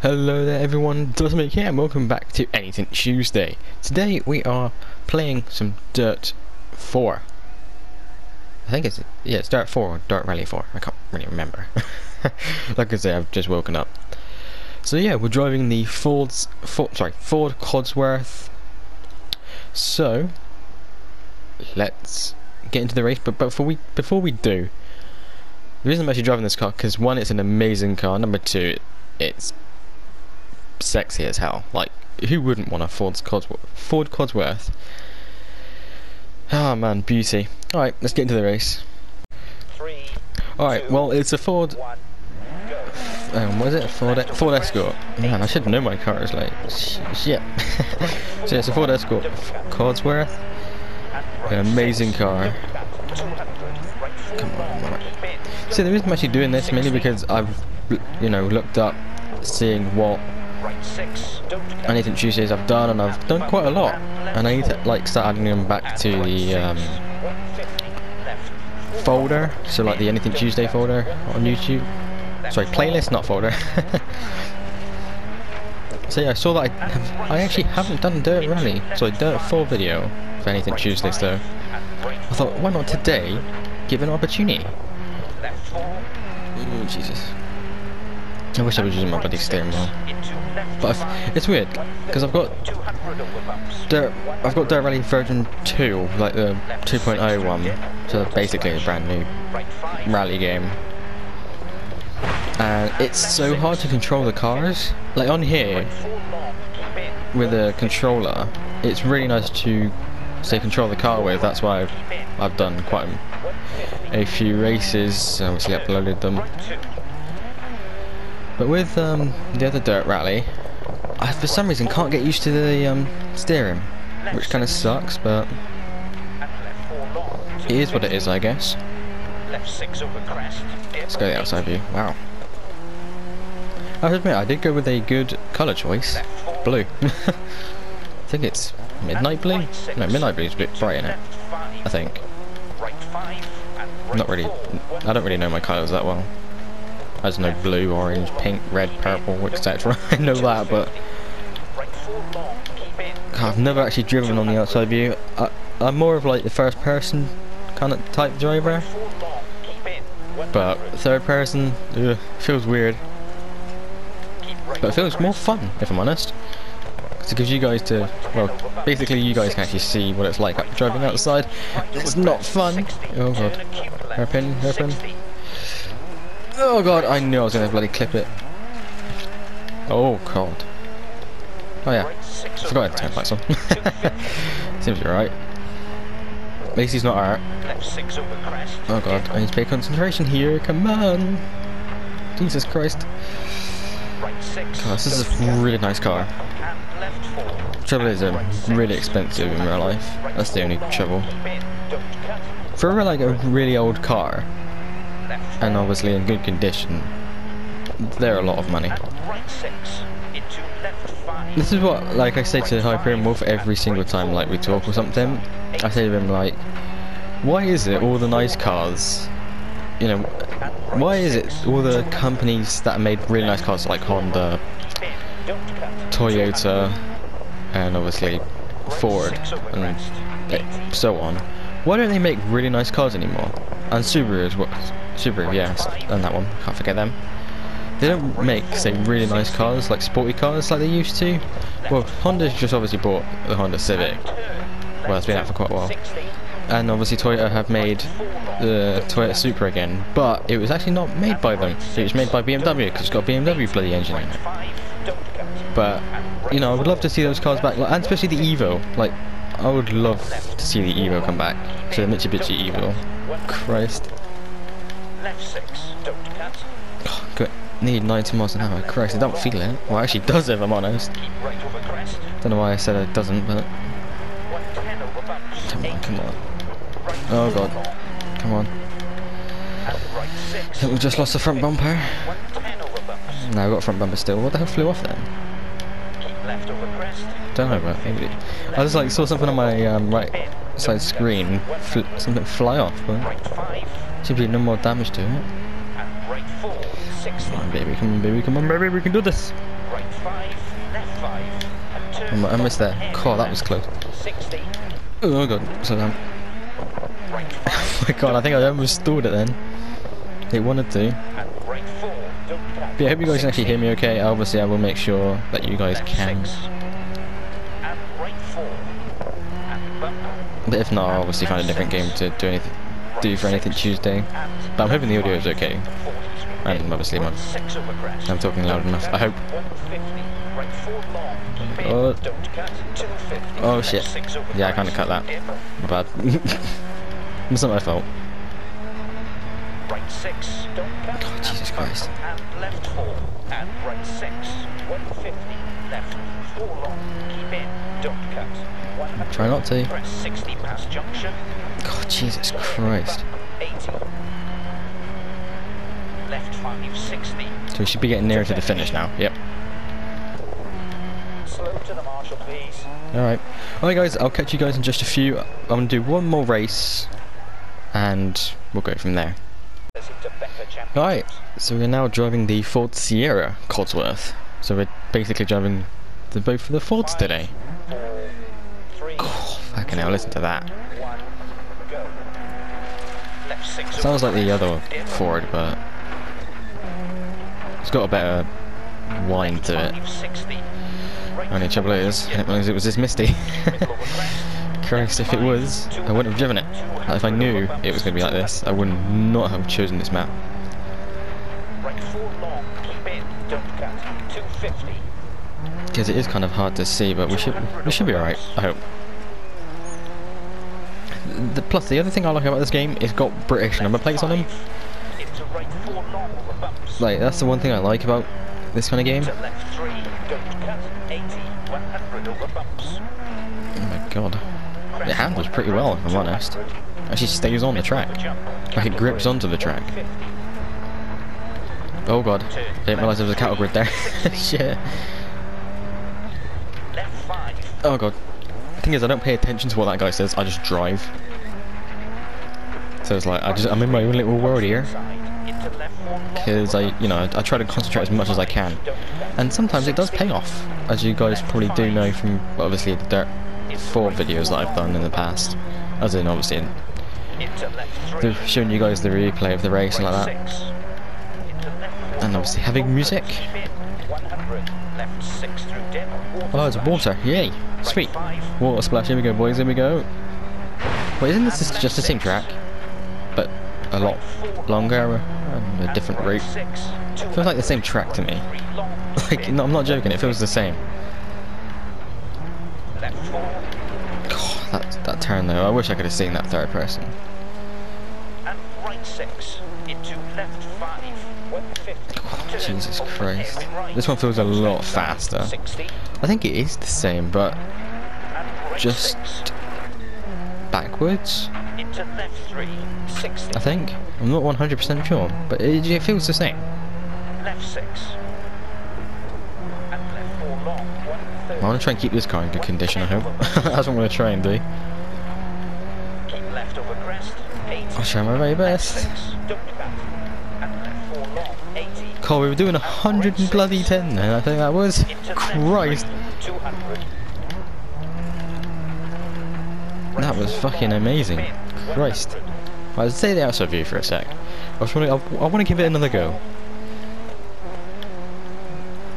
Hello there everyone, DuskMink here and welcome back to Anything Tuesday. Today we are playing some Dirt 4. I think it's, yeah, it's Dirt 4 or Dirt Rally 4, I can't really remember. Like I say, I've just woken up. So yeah, we're driving the Ford Cosworth. So, let's get into the race, but before we do, the reason I'm actually driving this car, because one, it's an amazing car, number two, it's sexy as hell. Like, who wouldn't want a Ford Cosworth? Oh man, beauty. Alright, let's get into the race. Alright, well, it's a Ford... what is it? Ford Escort. Man, I should know my car is like... Shit. So yeah, it's a Ford Escort Cosworth. An amazing car. Come on, alright. See, the reason I'm actually doing this, mainly because I've, you know, looked up seeing what Anything Tuesdays I've done, and I've done quite a lot, and I need to like start adding them back to the folder, so like the Anything Tuesday folder on YouTube, sorry, playlist, not folder. So yeah, I saw that I actually haven't done Dirt Rally, so I did a full video for Anything Tuesdays though. I thought, why not today give an opportunity? Ooh, Jesus. I wish I was using my bloody steering wheel, but it's weird because I've got Dirt Rally Version 2, like the 2.0 one, so basically a brand new rally game, and it's so hard to control the cars. Like on here with a controller, it's really nice to say control the car with. That's why I've done quite a few races, obviously uploaded them. But with the other Dirt Rally, I for some reason can't get used to the steering, which kind of sucks, but it is what it is, I guess. Let's go the outside view. Wow. I have to admit, I did go with a good colour choice. Blue. I think it's midnight blue? No, midnight blue is a bit bright, isn't it? I think. Not really. I don't really know my colours that well. I just know blue, orange, pink, red, purple, etc. I know that, but God, I've never actually driven on the outside view. I'm more of like the first person kind of type driver, but third person feels weird. But it feels more fun, if I'm honest, because you guys to, well, basically you guys can actually see what it's like driving outside. It's not fun. Oh God, hairpin, hairpin. Oh God, I knew I was gonna bloody clip it. Oh God. Oh yeah, I forgot I had to turn lights on. Seems alright. At least he's not hurt. Oh God, I need to pay concentration here, come on. Jesus Christ. God, this is a really nice car. Trouble is, they're really expensive in real life. That's the only trouble. For like a really old car, and obviously in good condition, they're a lot of money. This is what, like I say to Hyperion Wolf every single time like we talk or something, I say to him like, why is it all the nice cars, you know, why is it all the companies that made really nice cars like Honda, Toyota, and obviously Ford, and so on, why don't they make really nice cars anymore? And Subaru as well. Subaru, yes, and that one, can't forget them. They don't make, say, really nice cars, like sporty cars like they used to. Well, Honda's just obviously bought the Honda Civic. Well, it's been out for quite a while. And obviously Toyota have made the Toyota Supra again, but it was actually not made by them. It was made by BMW, because it's got BMW bloody engine in it. But, you know, I would love to see those cars back, like, and especially the Evo. Like, I would love to see the Evo come back. So the Mitsubishi Evo. Christ. Oh, good. Need 90 miles an hour. Christ, I don't feel it. Well, it actually does if I'm honest. Don't know why I said it doesn't, but... Come on, come on. Oh God. Come on. I think we just lost the front bumper. No, I've got front bumper still. What the hell flew off then? Don't know, but maybe... I just like saw something on my right side screen, something fly off, but... Seems to be no more damage to it. Come on, baby, come on, baby, come on, baby, we can do this! right 5, left 5, and 2. I missed that. God, that was close. 60. Oh god, so down. Right 5. My god, I think I almost stalled it then. It wanted to. And right 4. But yeah, I hope you guys can actually hear me okay. Obviously I will make sure that you guys can. But if not, I'll obviously find a different game to do for Anything Tuesday. But I'm hoping the audio is okay. And obviously I'm talking loud enough, I hope. Oh shit. Yeah, I kinda cut that. My bad. It's not my fault. God, Jesus Christ. And left 4 and right 6. 150 left 4 long. Keep in. Don't cut. Try not to. Press 60 past junction. God, Jesus Christ. 80. Left 5 60. So we should be getting nearer to the finish now. Yep. Slow to the marshal, please. All right. All right, guys. I'll catch you guys in just a few. I'm gonna do one more race, and we'll go from there. Alright, so we're now driving the Ford Sierra Cosworth. So we're basically driving both of the Fords today. Oh, fucking hell, listen to that. Sounds like the other Ford, but it's got a better whine to it. Only trouble is, I didn't realize it was this misty. Christ, if it was, I wouldn't have driven it. If I knew it was going to be like this, I would not have chosen this map. Because it is kind of hard to see, but we should be alright, I hope. Plus, the other thing I like about this game is got British number plates on them. Like, that's the one thing I like about this kind of game. Oh my god. It handles pretty well, if I'm honest. It actually stays on the track. Like, it grips onto the track. Oh god. I didn't realise there was a cattle grid there. Shit. Oh god. The thing is, I don't pay attention to what that guy says, I just drive. So it's like, I'm in my own little world here. Because I try to concentrate as much as I can. And sometimes it does pay off. As you guys probably do know from, obviously, the Dirt 4 videos that I've done in the past, as in obviously they've shown you guys the replay of the race and like that, and obviously having music. Oh, it's water, yay, sweet, water splash, here we go boys, here we go. Wait, isn't this just the same track, but a lot longer and a different route? It feels like the same track to me, like, no, I'm not joking, it feels the same. God, that turn though, I wish I could have seen that third person. And right 6 into left 5, 150. Oh, Jesus Christ. This one feels a lot faster. I think it is the same, but just backwards? I think. I'm not 100% sure, but it feels the same. Left 6. I want to try and keep this car in good condition, I hope. That's what I'm going to try and do. I'll try my very best. God, we were doing 100 and bloody 10 then, I think that was. Christ. That was fucking amazing. Christ. Right, let's take the outside view for a sec. I want to give it another go.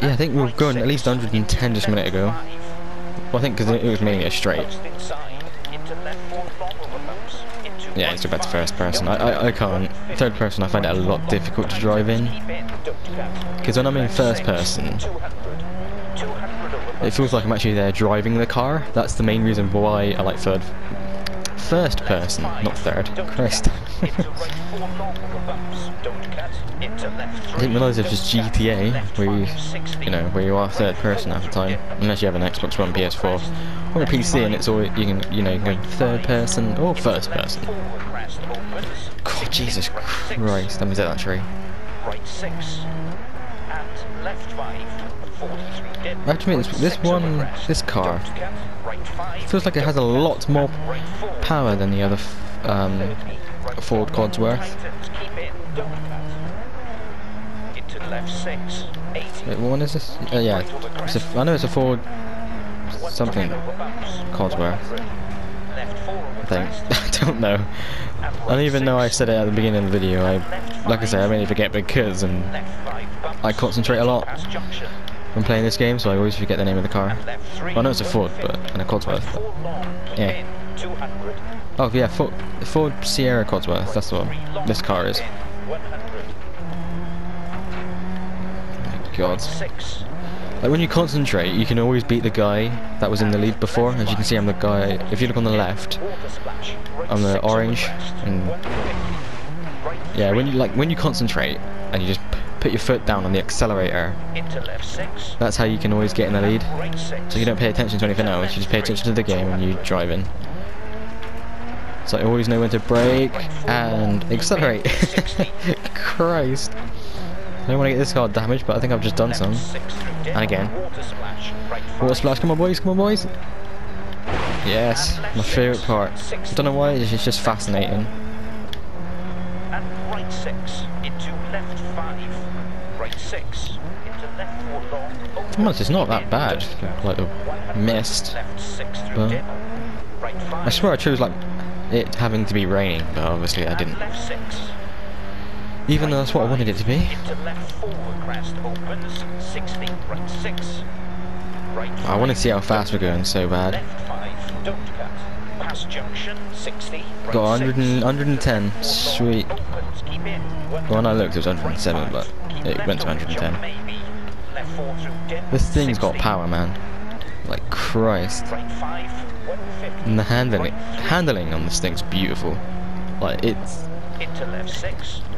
Yeah, I think we were going at least 110 just a minute ago. Well, I think because it was mainly a straight. Yeah, it's about the first person. I can't. Third person, I find it a lot difficult to drive in. Because when I'm in first person, it feels like I'm actually there driving the car. That's the main reason why I like first person, not third. Christ. I didn't realise it was just GTA, where you are third person half the time, unless you have an Xbox One, PS4, or a PC, and it's all you can go third person or first person. God, Jesus Christ, let me set that tree. I have to admit, this car feels like it has a lot more power than the other Ford Cosworth. Left 6, 80. Wait, what one is this? Yeah, it's a, I know it's a Ford something Cosworth, I think. I don't know. I don't even know I said it at the beginning of the video. Like I say, I mainly forget because I concentrate a lot when playing this game, so I always forget the name of the car. Well, I know it's a Ford, but and a Cosworth. But, yeah. Oh yeah, Ford Sierra Cosworth. That's what this car is. God. Like when you concentrate, you can always beat the guy that was in the lead before. As you can see, I'm the guy. If you look on the left, I'm the orange. And yeah, when you concentrate and you just put your foot down on the accelerator, that's how you can always get in the lead. So you don't pay attention to anything else. You just pay attention to the game and you drive in. So I always know when to brake and accelerate. Christ. I don't want to get this car damaged, but I think I've just done some. And again. Water splash, come on boys, come on boys! Yes, my favourite part. I don't know why, it's just fascinating. Come on, it's not that bad. Like the mist. But I swear I chose like it having to be raining, but obviously I didn't. Even though that's what I wanted it to be. I want to see how fast we're going so bad. Got 110. Sweet. Well, when I looked, it was 107, but it went to 110. This thing's got power, man. Like Christ. And the handling on this thing's beautiful. Like it's.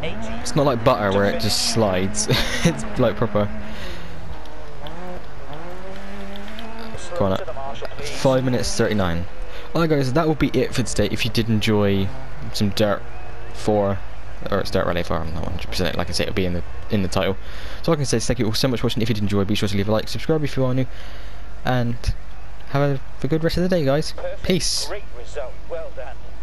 It's not like butter where it just slides. It's like proper. Go on up. 5 minutes 39. Alright guys, that will be it for today. If you did enjoy some Dirt 4, or it's Dirt Rally 4, I'm not 100%. Like I say, it'll be in the title. So I can say thank you all so much for watching. If you did enjoy, be sure to leave a like, subscribe if you are new, and have a good rest of the day, guys. Peace. Great result. Well done.